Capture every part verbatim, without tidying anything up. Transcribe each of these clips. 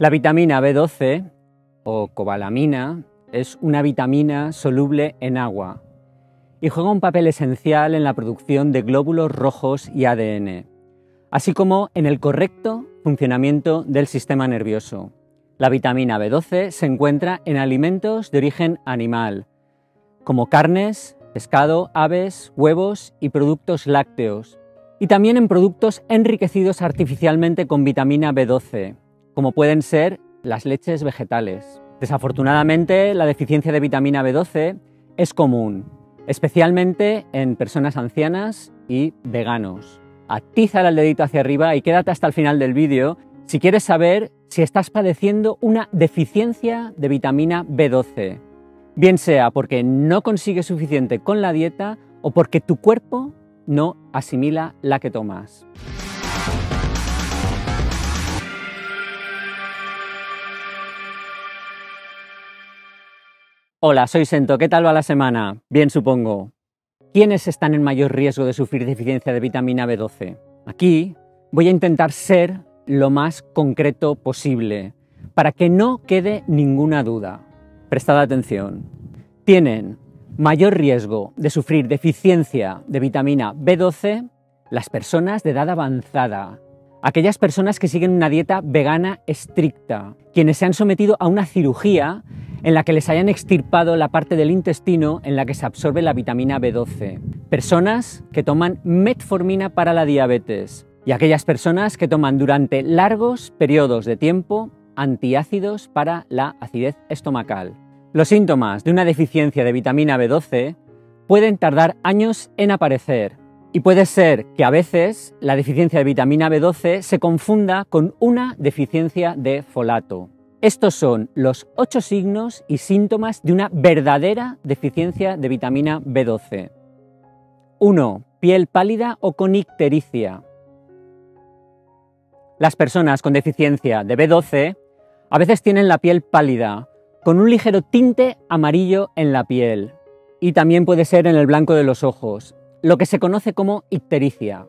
La vitamina B doce o cobalamina es una vitamina soluble en agua y juega un papel esencial en la producción de glóbulos rojos y A D N, así como en el correcto funcionamiento del sistema nervioso. La vitamina B doce se encuentra en alimentos de origen animal, como carnes, pescado, aves, huevos y productos lácteos, y también en productos enriquecidos artificialmente con vitamina B doce, como pueden ser las leches vegetales. Desafortunadamente, la deficiencia de vitamina B doce es común, especialmente en personas ancianas y veganos. Atízala el dedito hacia arriba y quédate hasta el final del vídeo si quieres saber si estás padeciendo una deficiencia de vitamina B doce, bien sea porque no consigues suficiente con la dieta o porque tu cuerpo no asimila la que tomas. Hola, soy Sento, ¿qué tal va la semana? Bien, supongo. ¿Quiénes están en mayor riesgo de sufrir deficiencia de vitamina B doce? Aquí voy a intentar ser lo más concreto posible, para que no quede ninguna duda. Prestad atención. Tienen mayor riesgo de sufrir deficiencia de vitamina B doce las personas de edad avanzada, aquellas personas que siguen una dieta vegana estricta, quienes se han sometido a una cirugía en la que les hayan extirpado la parte del intestino en la que se absorbe la vitamina B doce, personas que toman metformina para la diabetes y aquellas personas que toman durante largos periodos de tiempo antiácidos para la acidez estomacal. Los síntomas de una deficiencia de vitamina B doce pueden tardar años en aparecer y puede ser que a veces la deficiencia de vitamina B doce se confunda con una deficiencia de folato. Estos son los ocho signos y síntomas de una verdadera deficiencia de vitamina B doce. uno. Piel pálida o con ictericia. Las personas con deficiencia de B doce a veces tienen la piel pálida, con un ligero tinte amarillo en la piel y también puede ser en el blanco de los ojos, lo que se conoce como ictericia.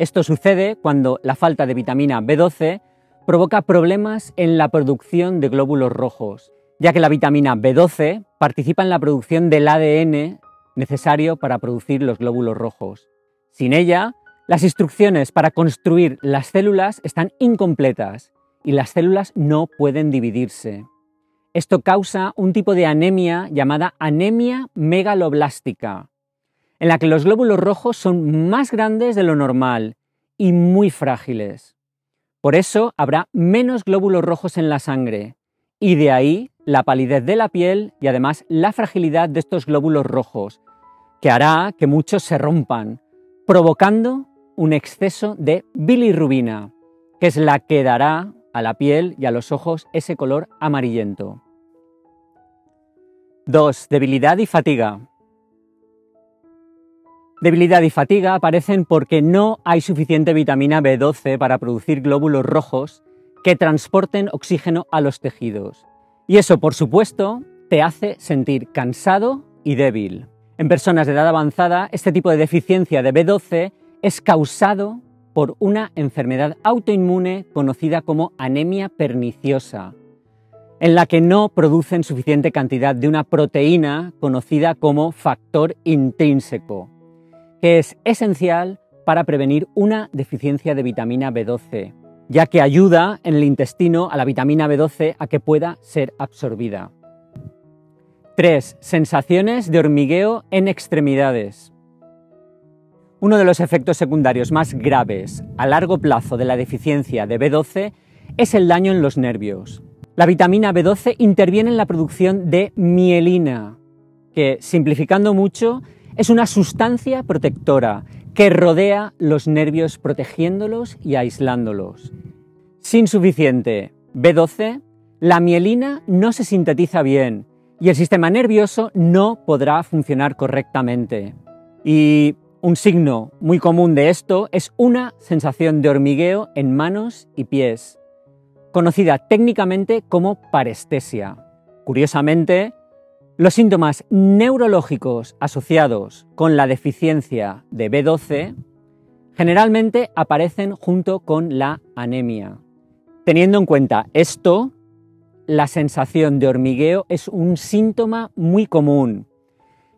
Esto sucede cuando la falta de vitamina B doce provoca problemas en la producción de glóbulos rojos, ya que la vitamina B doce participa en la producción del A D N necesario para producir los glóbulos rojos. Sin ella, las instrucciones para construir las células están incompletas y las células no pueden dividirse. Esto causa un tipo de anemia llamada anemia megaloblástica, en la que los glóbulos rojos son más grandes de lo normal y muy frágiles. Por eso habrá menos glóbulos rojos en la sangre y de ahí la palidez de la piel y además la fragilidad de estos glóbulos rojos, que hará que muchos se rompan, provocando un exceso de bilirrubina, que es la que dará a la piel y a los ojos ese color amarillento. dos. Debilidad y fatiga. Debilidad y fatiga aparecen porque no hay suficiente vitamina B doce para producir glóbulos rojos que transporten oxígeno a los tejidos. Y eso, por supuesto, te hace sentir cansado y débil. En personas de edad avanzada, este tipo de deficiencia de B doce es causado por una enfermedad autoinmune conocida como anemia perniciosa, en la que no producen suficiente cantidad de una proteína conocida como factor intrínseco, que es esencial para prevenir una deficiencia de vitamina B doce, ya que ayuda en el intestino a la vitamina B doce a que pueda ser absorbida. tres. Sensaciones de hormigueo en extremidades. Uno de los efectos secundarios más graves a largo plazo de la deficiencia de B doce es el daño en los nervios. La vitamina B doce interviene en la producción de mielina, que, simplificando mucho, es una sustancia protectora que rodea los nervios protegiéndolos y aislándolos. Sin suficiente B doce, la mielina no se sintetiza bien y el sistema nervioso no podrá funcionar correctamente. Y un signo muy común de esto es una sensación de hormigueo en manos y pies, conocida técnicamente como parestesia. Curiosamente, los síntomas neurológicos asociados con la deficiencia de B doce generalmente aparecen junto con la anemia Teniendo en cuenta esto, la sensación de hormigueo es un síntoma muy común,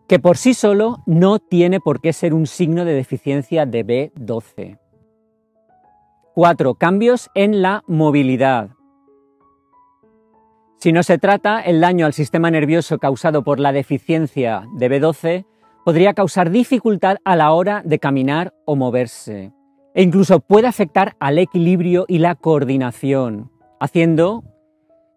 que por sí solo no tiene por qué ser un signo de deficiencia de B doce. cuatro. Cambios en la movilidad. Si no se trata, el daño al sistema nervioso causado por la deficiencia de B doce podría causar dificultad a la hora de caminar o moverse, e incluso puede afectar al equilibrio y la coordinación, haciendo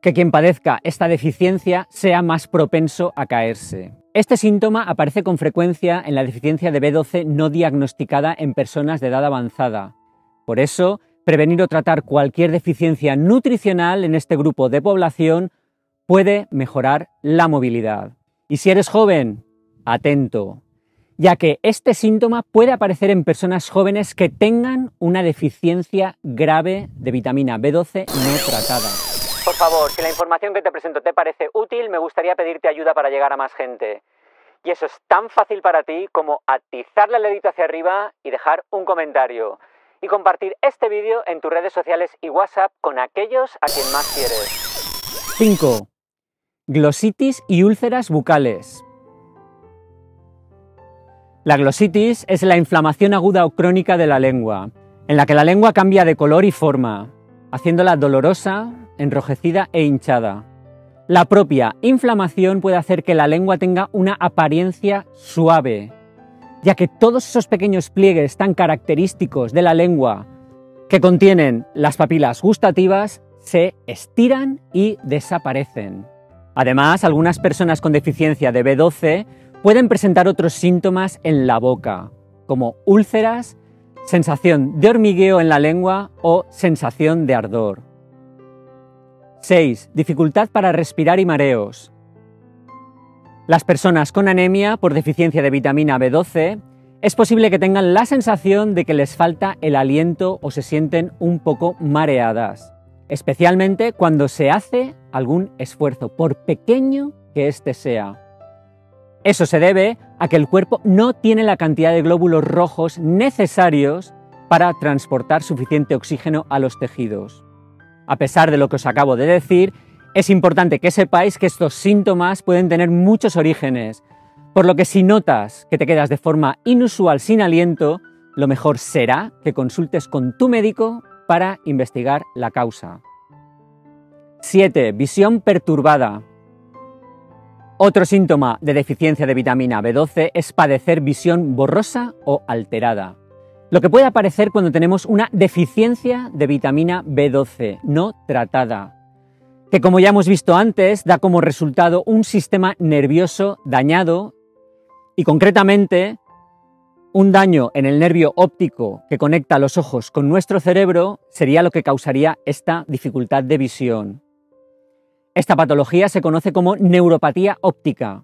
que quien padezca esta deficiencia sea más propenso a caerse. Este síntoma aparece con frecuencia en la deficiencia de B doce no diagnosticada en personas de edad avanzada. Por eso, prevenir o tratar cualquier deficiencia nutricional en este grupo de población puede mejorar la movilidad. Y si eres joven, atento, ya que este síntoma puede aparecer en personas jóvenes que tengan una deficiencia grave de vitamina B doce no tratada. Por favor, si la información que te presento te parece útil, me gustaría pedirte ayuda para llegar a más gente. Y eso es tan fácil para ti como atizarle el dedito hacia arriba y dejar un comentario. Y compartir este vídeo en tus redes sociales y WhatsApp con aquellos a quien más quieres. cinco. Glositis y úlceras bucales. La glositis es la inflamación aguda o crónica de la lengua, en la que la lengua cambia de color y forma, haciéndola dolorosa, enrojecida e hinchada. La propia inflamación puede hacer que la lengua tenga una apariencia suave, ya que todos esos pequeños pliegues tan característicos de la lengua que contienen las papilas gustativas se estiran y desaparecen. Además, algunas personas con deficiencia de B doce pueden presentar otros síntomas en la boca, como úlceras, sensación de hormigueo en la lengua o sensación de ardor. seis. Dificultad para respirar y mareos. Las personas con anemia por deficiencia de vitamina B doce es posible que tengan la sensación de que les falta el aliento o se sienten un poco mareadas, especialmente cuando se hace algún esfuerzo, por pequeño que éste sea. Eso se debe a que el cuerpo no tiene la cantidad de glóbulos rojos necesarios para transportar suficiente oxígeno a los tejidos. A pesar de lo que os acabo de decir, es importante que sepáis que estos síntomas pueden tener muchos orígenes, por lo que si notas que te quedas de forma inusual sin aliento, lo mejor será que consultes con tu médico para investigar la causa. siete. Visión perturbada. Otro síntoma de deficiencia de vitamina B doce es padecer visión borrosa o alterada, lo que puede aparecer cuando tenemos una deficiencia de vitamina B doce no tratada, que como ya hemos visto antes, da como resultado un sistema nervioso dañado y concretamente un daño en el nervio óptico que conecta los ojos con nuestro cerebro sería lo que causaría esta dificultad de visión. Esta patología se conoce como neuropatía óptica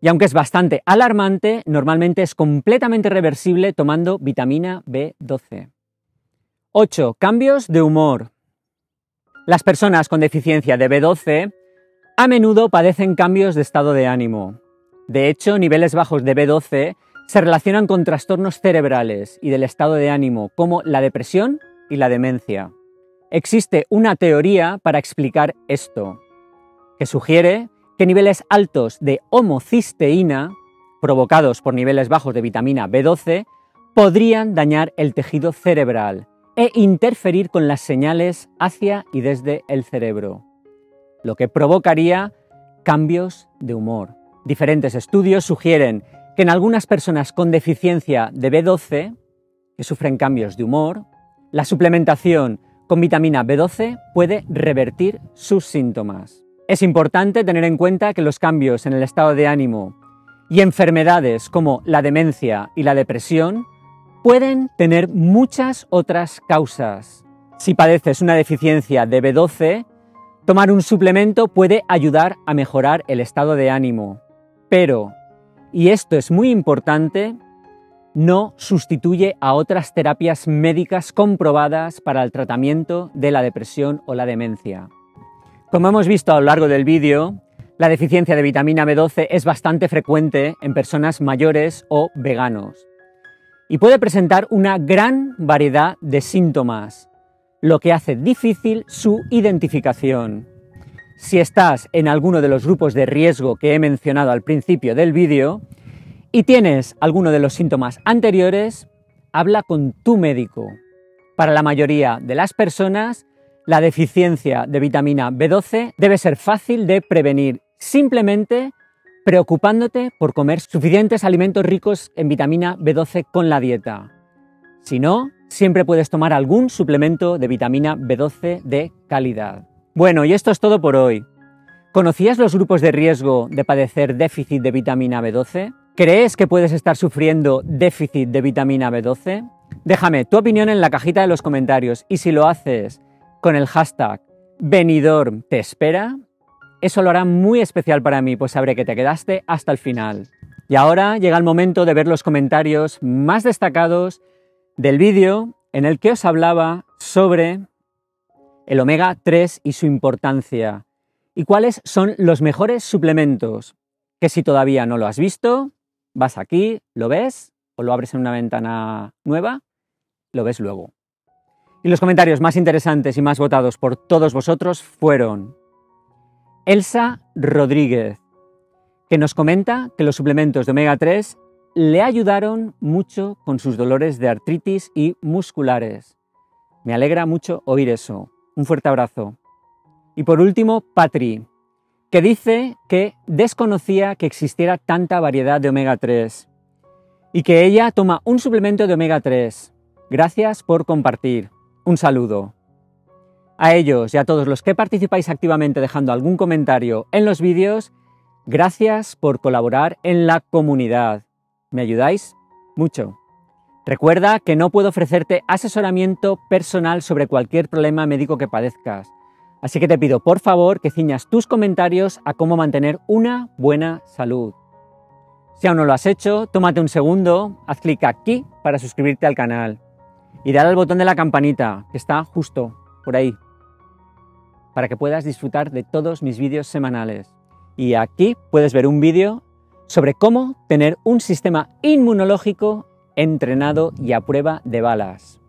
y aunque es bastante alarmante, normalmente es completamente reversible tomando vitamina B doce. ocho. Cambios de humor. Las personas con deficiencia de B doce a menudo padecen cambios de estado de ánimo. De hecho, niveles bajos de B doce se relacionan con trastornos cerebrales y del estado de ánimo, como la depresión y la demencia. Existe una teoría para explicar esto, que sugiere que niveles altos de homocisteína, provocados por niveles bajos de vitamina B doce, podrían dañar el tejido cerebral e interferir con las señales hacia y desde el cerebro, lo que provocaría cambios de humor. Diferentes estudios sugieren que en algunas personas con deficiencia de B doce, que sufren cambios de humor, la suplementación con vitamina B doce puede revertir sus síntomas. Es importante tener en cuenta que los cambios en el estado de ánimo y enfermedades como la demencia y la depresión pueden tener muchas otras causas. Si padeces una deficiencia de B doce, tomar un suplemento puede ayudar a mejorar el estado de ánimo. Pero, y esto es muy importante, no sustituye a otras terapias médicas comprobadas para el tratamiento de la depresión o la demencia. Como hemos visto a lo largo del vídeo, la deficiencia de vitamina B doce es bastante frecuente en personas mayores o veganos, y puede presentar una gran variedad de síntomas, lo que hace difícil su identificación. Si estás en alguno de los grupos de riesgo que he mencionado al principio del vídeo y tienes alguno de los síntomas anteriores, habla con tu médico. Para la mayoría de las personas, la deficiencia de vitamina B doce debe ser fácil de prevenir, simplemente preocupándote por comer suficientes alimentos ricos en vitamina B doce con la dieta. Si no, siempre puedes tomar algún suplemento de vitamina B doce de calidad. Bueno, y esto es todo por hoy. ¿Conocías los grupos de riesgo de padecer déficit de vitamina B doce? ¿Crees que puedes estar sufriendo déficit de vitamina B doce? Déjame tu opinión en la cajita de los comentarios y si lo haces con el hashtag Benidorm te espera, eso lo hará muy especial para mí, pues sabré que te quedaste hasta el final. Y ahora llega el momento de ver los comentarios más destacados del vídeo en el que os hablaba sobre el omega tres y su importancia, y cuáles son los mejores suplementos, que si todavía no lo has visto, vas aquí, lo ves, o lo abres en una ventana nueva, lo ves luego. Y los comentarios más interesantes y más votados por todos vosotros fueron Elsa Rodríguez, que nos comenta que los suplementos de omega tres le ayudaron mucho con sus dolores de artritis y musculares. Me alegra mucho oír eso. Un fuerte abrazo. Y por último, Patri, que dice que desconocía que existiera tanta variedad de omega tres y que ella toma un suplemento de omega tres. Gracias por compartir. Un saludo. A ellos y a todos los que participáis activamente dejando algún comentario en los vídeos, gracias por colaborar en la comunidad. Me ayudáis mucho. Recuerda que no puedo ofrecerte asesoramiento personal sobre cualquier problema médico que padezcas. Así que te pido, por favor, que ciñas tus comentarios a cómo mantener una buena salud. Si aún no lo has hecho, tómate un segundo, haz clic aquí para suscribirte al canal. Y dale al botón de la campanita, que está justo por ahí, para que puedas disfrutar de todos mis vídeos semanales. Y aquí puedes ver un vídeo sobre cómo tener un sistema inmunológico entrenado y a prueba de balas.